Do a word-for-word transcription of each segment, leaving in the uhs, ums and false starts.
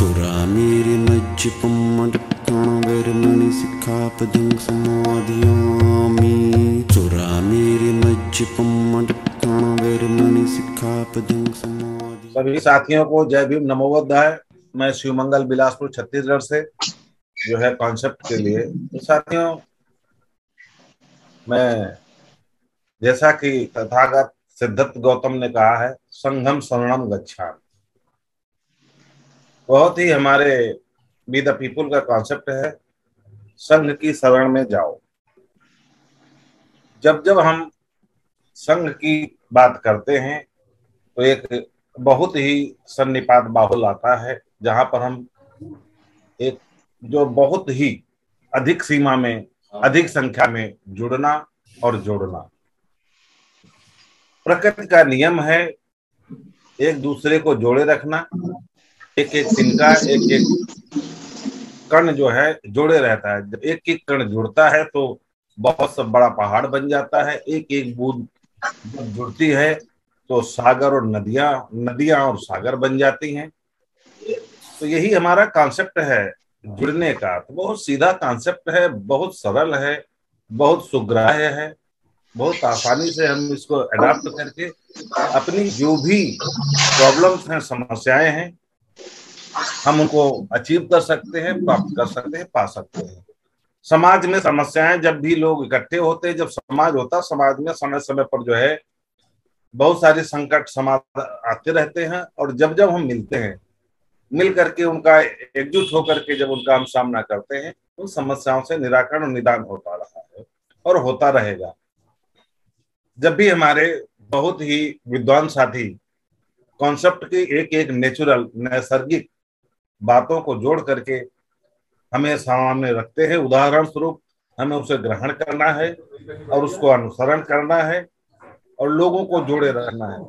चोरा मेरे मज्जपमणि शिखा पदंग समाधियामी चोरा मेरे मज्जपमणि शिखा पदंग समाधि। सभी साथियों को जय भीम नमो बुद्धाय। मैं शिवमंगल बिलासपुर छत्तीसगढ़ से जो है कॉन्सेप्ट के लिए। तो साथियों, मैं जैसा कि तथागत सिद्धार्थ गौतम ने कहा है, संघं शरणं गच्छामि बहुत ही हमारे वी द पीपल का कॉन्सेप्ट है। संघ की शरण में जाओ। जब जब हम संघ की बात करते हैं तो एक बहुत ही सन्निपात बाहुल आता है, जहां पर हम एक जो बहुत ही अधिक सीमा में, अधिक संख्या में जुड़ना और जोड़ना। प्रकृति का नियम है एक दूसरे को जोड़े रखना। एक एक तिनका, एक एक कण जो है जोड़े रहता है। जब एक एक कण जुड़ता है तो बहुत सब बड़ा पहाड़ बन जाता है। एक एक बूंद जब जुड़ती है तो सागर और नदियां नदियां और सागर बन जाती हैं। तो यही हमारा कॉन्सेप्ट है जुड़ने का। तो बहुत सीधा कॉन्सेप्ट है, बहुत सरल है, बहुत सुग्राह्य है। बहुत आसानी से हम इसको अडॉप्ट करके अपनी जो भी प्रॉब्लम्स हैं, समस्याएं हैं, हम उनको अचीव कर सकते हैं, प्राप्त कर सकते हैं, पा सकते हैं। समाज में समस्याएं जब भी लोग इकट्ठे होते हैं, जब समाज होता, समाज में समय समय पर जो है बहुत सारे संकट समाज आते रहते हैं। और जब जब हम मिलते हैं, मिल करके उनका एकजुट होकर के जब उनका हम सामना करते हैं, उन समस्याओं से निराकरण और निदान होता रहा है और होता रहेगा। जब भी हमारे बहुत ही विद्वान साथी कॉन्सेप्ट की एक एक नेचुरल, नैसर्गिक बातों को जोड़ करके हमें सामने रखते हैं, उदाहरण स्वरूप हमें उसे ग्रहण करना है और उसको अनुसरण करना है और लोगों को जोड़े रखना है।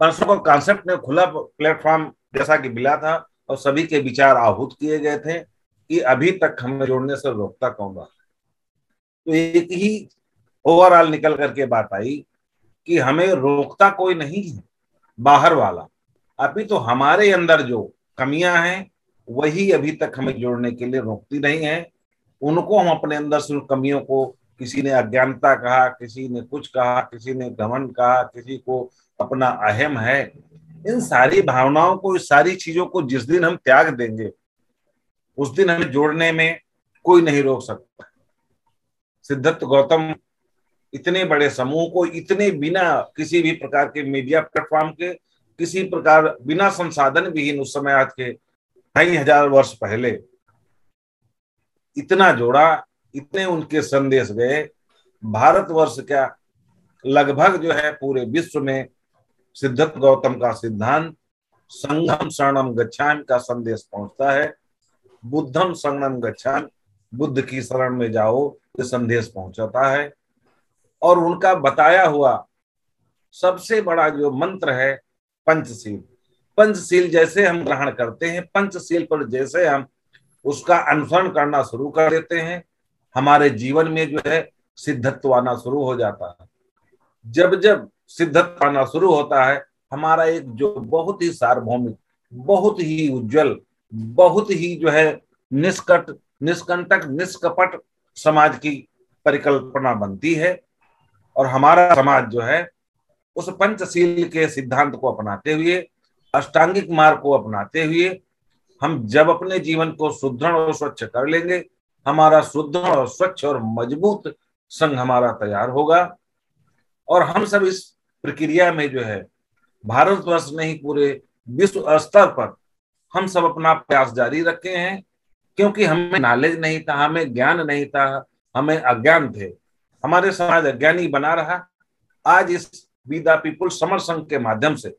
परसों को कॉन्सेप्ट ने खुला प्लेटफॉर्म जैसा कि मिला था और सभी के विचार आहूत किए गए थे कि अभी तक हमें जोड़ने से रोकता कौन रहा। तो एक ही ओवरऑल निकल करके बात आई कि हमें रोकता कोई नहीं है बाहर वाला, अभी तो हमारे अंदर जो कमियां हैं वही अभी तक हमें जोड़ने के लिए रोकती नहीं है। उनको हम अपने अंदर से, उन कमियों को, किसी ने अज्ञानता कहा, किसी ने कुछ कहा, किसी ने घमंड कहा, किसी को अपना अहम है, इन सारी भावनाओं को, इस सारी चीजों को जिस दिन हम त्याग देंगे उस दिन हमें जोड़ने में कोई नहीं रोक सकता। सिद्धार्थ गौतम इतने बड़े समूह को इतने बिना किसी भी प्रकार के मीडिया प्लेटफॉर्म के, किसी प्रकार बिना संसाधन विहीन उस समय, आज के ढाई हजार वर्ष पहले इतना जोड़ा, इतने उनके संदेश गए। भारतवर्ष क्या, लगभग जो है पूरे विश्व में सिद्धार्थ गौतम का सिद्धांत संघं शरणं गच्छामि का संदेश पहुंचता है। बुद्धम शरणं गच्छामि, बुद्ध की शरण में जाओ, ये संदेश पहुंचाता है। और उनका बताया हुआ सबसे बड़ा जो मंत्र है पंचशील। पंचशील जैसे हम ग्रहण करते हैं, पंचशील पर जैसे हम उसका अनुसरण करना शुरू कर देते हैं, हमारे जीवन में जो है सिद्धत्व आना शुरू हो जाता है। जब जब सिद्धत्व आना शुरू होता है, हमारा एक जो बहुत ही सार्वभौमिक, बहुत ही उज्जवल, बहुत ही जो है निष्कट, निष्कंटक, निष्कपट समाज की परिकल्पना बनती है। और हमारा समाज जो है उस पंचशील के सिद्धांत को अपनाते हुए, अष्टांगिक मार्ग को अपनाते हुए, हम जब अपने जीवन को सुदृढ़ और स्वच्छ कर लेंगे, हमारा सुदृढ़ और स्वच्छ और मजबूत संघ हमारा तैयार होगा। और हम सब इस प्रक्रिया में जो है भारतवर्ष नहीं, पूरे विश्व स्तर पर हम सब अपना प्रयास जारी रखे हैं, क्योंकि हमें नॉलेज नहीं था, हमें ज्ञान नहीं था, हमें अज्ञान थे, हमारे समाज अज्ञानी बना रहा। आज इस वी द पीपल समरस संघ के माध्यम से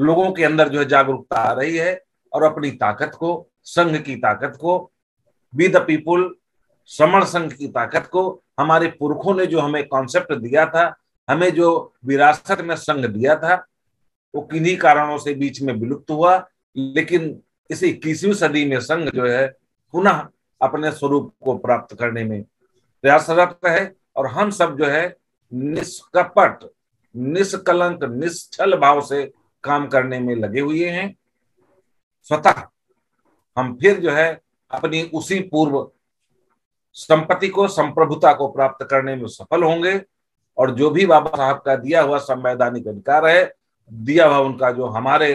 लोगों के अंदर जो है जागरूकता आ रही है और अपनी ताकत को, संघ की ताकत को, वी द पीपल समरस संघ की ताकत को, हमारे पुरखों ने जो हमें कॉन्सेप्ट दिया था, हमें जो विरासत में संघ दिया था, वो किन्हीं कारणों से बीच में विलुप्त हुआ। लेकिन इस इक्कीसवीं सदी में संघ जो है पुनः अपने स्वरूप को प्राप्त करने में प्रयासरत है। और हम सब जो है निष्कपट, निष्कलंक, निष्ठल भाव से काम करने में लगे हुए हैं। स्वतः हम फिर जो है अपनी उसी पूर्व संपत्ति को, संप्रभुता को प्राप्त करने में सफल होंगे। और जो भी बाबा साहब का दिया हुआ संवैधानिक अधिकार है, दिया हुआ उनका जो हमारे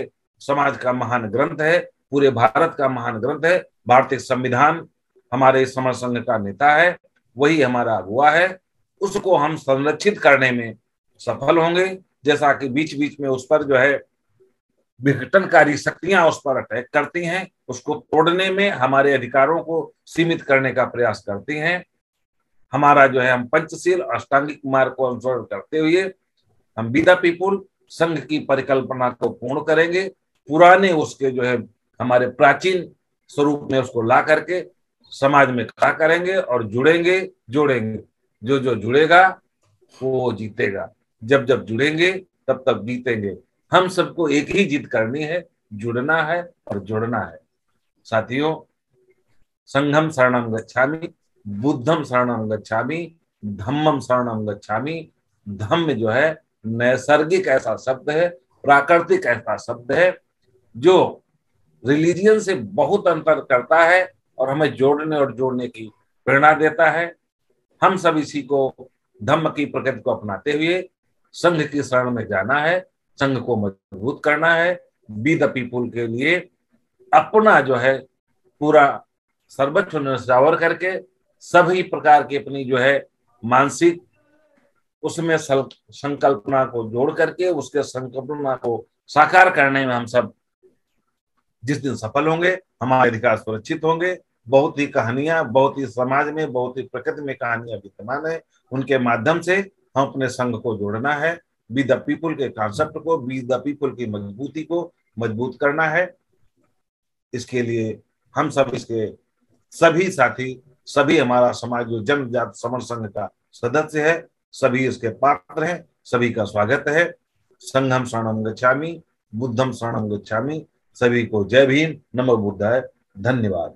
समाज का महान ग्रंथ है, पूरे भारत का महान ग्रंथ है, भारतीय संविधान हमारे समरस संघ का नेता है, वही हमारा अगुवा है, उसको हम संरक्षित करने में सफल होंगे। जैसा कि बीच बीच में उस पर जो है विघटनकारी शक्तियां उस पर अटैक करती हैं, उसको तोड़ने में, हमारे अधिकारों को सीमित करने का प्रयास करती हैं। हमारा जो है, हम पंचशील अष्टांगिक मार्ग को अनुसरण करते हुए हम वी द पीपल संघ की परिकल्पना को पूर्ण करेंगे। पुराने उसके जो है हमारे प्राचीन स्वरूप में उसको ला करके समाज में खड़ा करेंगे और जुड़ेंगे जोड़ेंगे। जो जो जुड़ेगा वो जीतेगा। जब जब जुड़ेंगे तब तब जीतेंगे। हम सबको एक ही जीत करनी है, जुड़ना है और जोड़ना है। साथियों, संघं शरणं गच्छामि, बुद्धम शरणं गच्छामि, धम्म शरणं गच्छामि। धम्म जो है नैसर्गिक ऐसा शब्द है, प्राकृतिक ऐसा शब्द है जो रिलीजियन से बहुत अंतर करता है और हमें जोड़ने और जोड़ने की प्रेरणा देता है। हम सब इसी को, धम्म की प्रकृति को अपनाते हुए संघ की शरण में जाना है, संघ को मजबूत करना है। बी द पीपुल के लिए अपना जो है पूरा सर्वोच्च न्यौछावर करके सभी प्रकार की अपनी जो है मानसिक उसमें संकल्पना को जोड़ करके उसके संकल्पना को साकार करने में हम सब जिस दिन सफल होंगे, हमारे अधिकार सुरक्षित होंगे। बहुत ही कहानियां, बहुत ही समाज में, बहुत ही प्रकृति में कहानियां विद्यमान है। उनके माध्यम से हम अपने संघ को जोड़ना है। वी द पीपल के कॉन्सेप्ट को, वी द पीपल की मजबूती को मजबूत करना है। इसके लिए हम सब, इसके सभी साथी, सभी हमारा समाज जो जन्मजात समर संघ का सदस्य है, सभी इसके पात्र हैं। सभी का स्वागत है। संघं शरणं गच्छामि, बुद्धं शरणं गच्छामि। सभी को जय भीम नमो बुद्धाय। धन्यवाद।